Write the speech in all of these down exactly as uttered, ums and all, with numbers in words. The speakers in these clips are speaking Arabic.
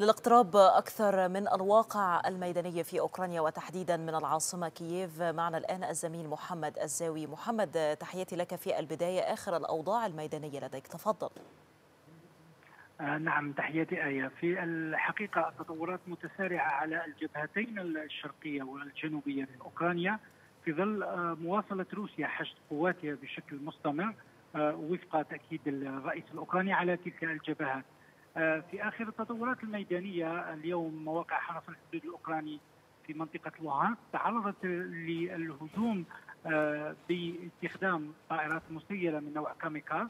للاقتراب أكثر من الواقع الميداني في أوكرانيا وتحديدا من العاصمة كييف، معنا الآن الزميل محمد الزاوي. محمد، تحياتي لك في البداية، آخر الأوضاع الميدانية لديك، تفضل. نعم، تحياتي آية. في الحقيقة التطورات متسارعة على الجبهتين الشرقية والجنوبية من أوكرانيا في ظل مواصلة روسيا حشد قواتها بشكل مستمر وفق تأكيد الرئيس الأوكراني على تلك الجبهات. في آخر التطورات الميدانية اليوم مواقع حرس الحدود الأوكراني في منطقة لوهانسك تعرضت للهجوم باستخدام طائرات مسيرة من نوع كاميكاز،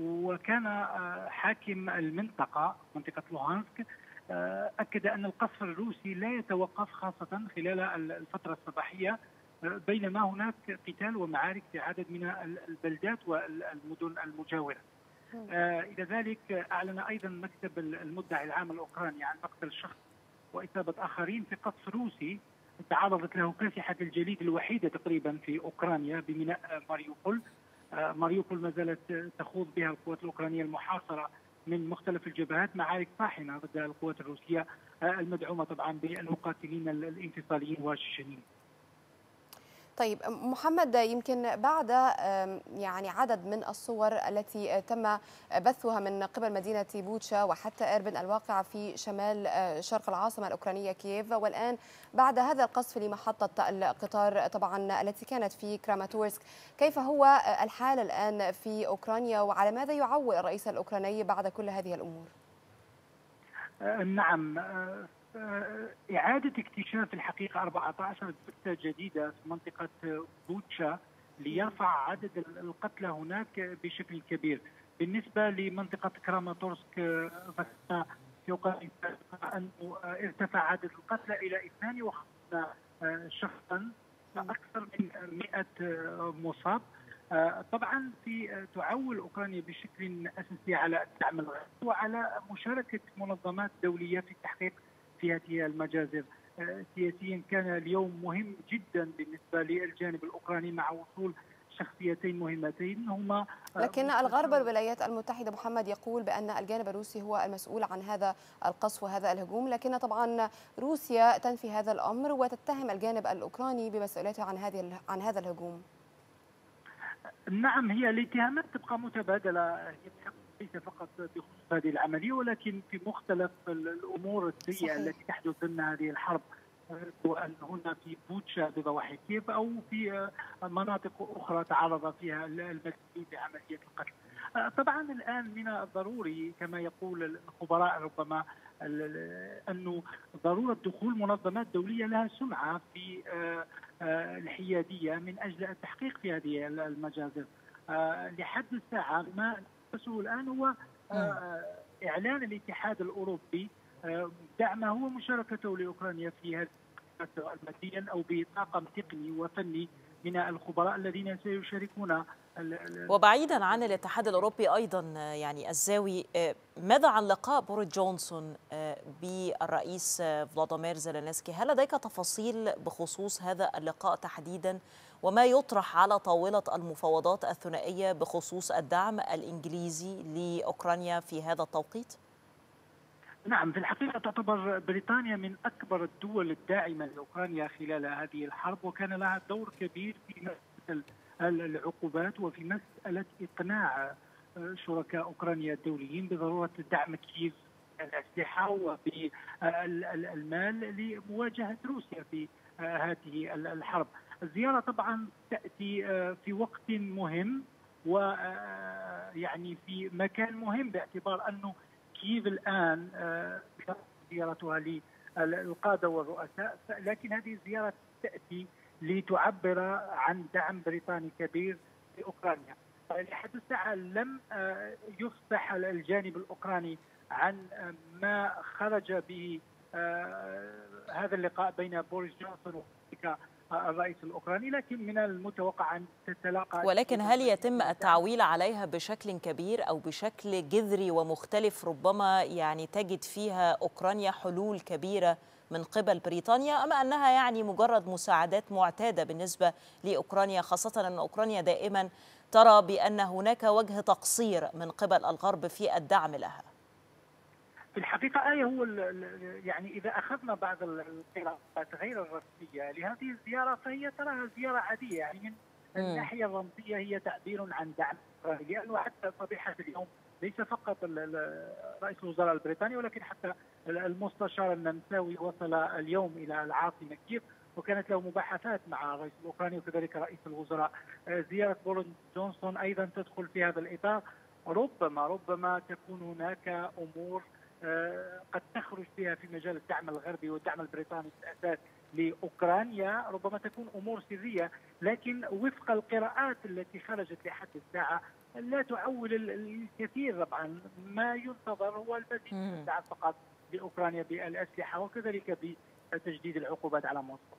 وكان حاكم المنطقة منطقة لوهانسك أكد أن القصف الروسي لا يتوقف خاصة خلال الفترة الصباحية، بينما هناك قتال ومعارك في عدد من البلدات والمدن المجاورة. إلى ذلك أعلن أيضا مكتب المدعي العام الأوكراني عن مقتل شخص وإصابة آخرين في قصف روسي تعرضت له كاسحة الجليد الوحيدة تقريبا في أوكرانيا بميناء ماريوبل. ماريوبل ما زالت تخوض بها القوات الأوكرانية المحاصرة من مختلف الجبهات معارك طاحنة ضد القوات الروسية المدعومة طبعا بالمقاتلين الانفصاليين والشيشنيين. طيب محمد، يمكن بعد يعني عدد من الصور التي تم بثها من قبل مدينة بوتشا وحتى أربن الواقعة في شمال شرق العاصمة الأوكرانية كييف، والآن بعد هذا القصف لمحطة القطار طبعا التي كانت في كراماتورسك، كيف هو الحال الآن في أوكرانيا وعلى ماذا يعول الرئيس الأوكراني بعد كل هذه الأمور؟ نعم، إعادة اكتشاف الحقيقة أربعة عشر بتة جديدة في منطقة بوتشا ليرفع عدد القتلى هناك بشكل كبير. بالنسبة لمنطقة كراماتورسك في أوكرانيا أنه ارتفع عدد القتلى إلى اثنين وخمسين شخصا، أكثر من مئة مصاب. طبعا في تعول أوكرانيا بشكل أساسي على الدعم الغربي وعلى مشاركة منظمات دولية في التحقيق في هذه المجازر. سياسيا كان اليوم مهم جدا بالنسبة للجانب الأوكراني مع وصول شخصيتين مهمتين هما، لكن الغرب الولايات المتحدة محمد يقول بأن الجانب الروسي هو المسؤول عن هذا القصف وهذا الهجوم، لكن طبعا روسيا تنفي هذا الأمر وتتهم الجانب الأوكراني بمسؤوليته عن هذه عن هذا الهجوم. نعم، هي الاتهامات تبقى متبادلة، ليس فقط بخصوص هذه العملية ولكن في مختلف الأمور السيئة التي تحدث ضمن هذه الحرب، سواء هنا في بوتشا بضواحي كييف أو في مناطق أخرى تعرض فيها المسؤولين لعملية القتل. طبعا الآن من الضروري كما يقول الخبراء ربما أنه ضرورة دخول منظمات دولية لها سمعة في الحيادية من أجل التحقيق في هذه المجازر. لحد الساعة ما نفسه الآن هو إعلان الاتحاد الأوروبي دعمه ومشاركته لأوكرانيا في هذه ماديا أو بطاقم تقني وفني من الخبراء الذين سيشاركون. وبعيدا عن الاتحاد الأوروبي أيضا، يعني الزاوي، ماذا عن لقاء بوريس جونسون بالرئيس فلاديمير زلانسكي؟ هل لديك تفاصيل بخصوص هذا اللقاء تحديدا وما يطرح على طاولة المفاوضات الثنائية بخصوص الدعم الإنجليزي لأوكرانيا في هذا التوقيت؟ نعم، في الحقيقة تعتبر بريطانيا من أكبر الدول الداعمة لأوكرانيا خلال هذه الحرب، وكان لها دور كبير في مسألة العقوبات وفي مسألة إقناع شركاء أوكرانيا الدوليين بضرورة دعم كييف بالأسلحة وبالمال لمواجهة روسيا في هذه الحرب. الزيارة طبعا تأتي في وقت مهم ويعني في مكان مهم باعتبار أنه كييف الآن زيارتها للقادة والرؤساء، لكن هذه الزيارة تأتي لتعبر عن دعم بريطاني كبير لأوكرانيا. لحد الساعة لم يفصح الجانب الأوكراني عن ما خرج به هذا اللقاء بين بوريس جونسون والرئيس الأوكراني، لكن من المتوقع أن تتلاقى. ولكن هل يتم التعويل عليها بشكل كبير أو بشكل جذري ومختلف ربما يعني تجد فيها أوكرانيا حلول كبيرة من قبل بريطانيا، أم أنها يعني مجرد مساعدات معتادة بالنسبة لأوكرانيا، خاصة أن أوكرانيا دائما ترى بأن هناك وجه تقصير من قبل الغرب في الدعم لها؟ في الحقيقة آية هو يعني إذا أخذنا بعض القراءات غير الرسمية لهذه الزيارة فهي تراها زيارة عادية، يعني من الناحية الرمزية هي تعبير عن دعم إسرائيل، لأنه حتى صبيحة اليوم ليس فقط رئيس الوزراء البريطاني ولكن حتى المستشار النمساوي وصل اليوم إلى العاصمة كييف، وكانت له مباحثات مع الرئيس الأوكراني وكذلك رئيس الوزراء. زيارة بوريس جونسون أيضا تدخل في هذا الإطار. ربما ربما تكون هناك أمور قد تخرج فيها في مجال الدعم الغربي والدعم البريطاني في الأساس لأوكرانيا، ربما تكون أمور سرية، لكن وفق القراءات التي خرجت لحد الساعة لا تعول الكثير. طبعا ما ينتظر هو المزيد من الساعات فقط لأوكرانيا بالأسلحة وكذلك بتجديد العقوبات على موسكو.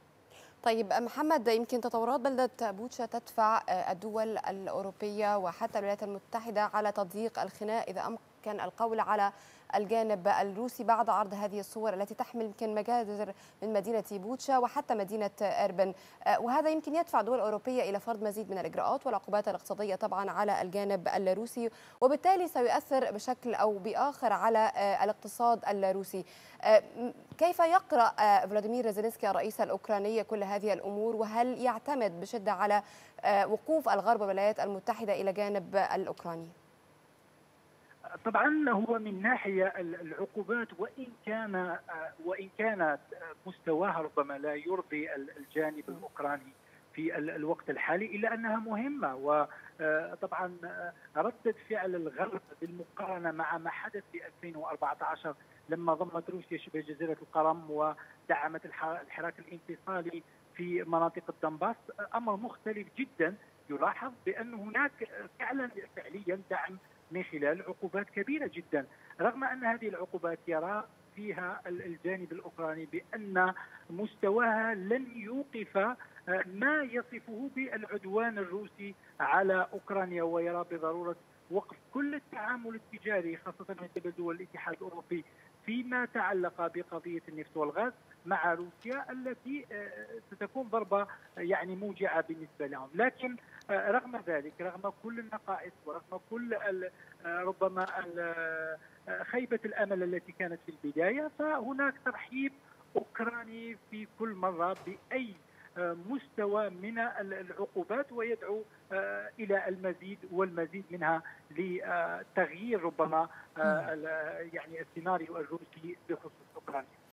طيب محمد، يمكن تطورات بلدة بوتشا تدفع الدول الأوروبية وحتى الولايات المتحدة على تضييق الخناق إذا أمكن القول على الجانب الروسي بعد عرض هذه الصور التي تحمل يمكن مجازر من مدينة بوتشا وحتى مدينة أربن، وهذا يمكن يدفع دول أوروبية إلى فرض مزيد من الإجراءات والعقوبات الاقتصادية طبعا على الجانب الروسي، وبالتالي سيؤثر بشكل أو بآخر على الاقتصاد الروسي. كيف يقرأ فلاديمير زلانسكي الرئيس الأوكراني كل هذه الأمور، وهل يعتمد بشدة على وقوف الغرب والولايات المتحدة إلى جانب الأوكراني؟ طبعا هو من ناحية العقوبات وإن كان وإن كانت مستواها ربما لا يرضي الجانب الأوكراني في الوقت الحالي، إلا أنها مهمة. وطبعا ردة فعل الغرب بالمقارنة مع ما حدث في ألفين وأربعة عشر لما ضمت روسيا شبه جزيرة القرم ودعمت الحراك الانفصالي في مناطق الدنباس أمر مختلف جدا. يلاحظ بأن هناك فعلا فعليا دعم من خلال عقوبات كبيرة جدا، رغم أن هذه العقوبات يرى فيها الجانب الأوكراني بأن مستواها لن يوقف ما يصفه بالعدوان الروسي على أوكرانيا، ويرى بضرورة وقف كل التعامل التجاري خاصة من قبل دول الاتحاد الأوروبي فيما تعلق بقضية النفط والغاز مع روسيا التي ستكون ضربة يعني موجعة بالنسبة لهم. لكن رغم ذلك، رغم كل النقائص ورغم كل ربما خيبة الأمل التي كانت في البداية، فهناك ترحيب أوكراني في كل مرة بأي مستوى من العقوبات، ويدعو إلى المزيد والمزيد منها لتغيير ربما يعني السيناريو الروسي بخصوص أوكرانيا.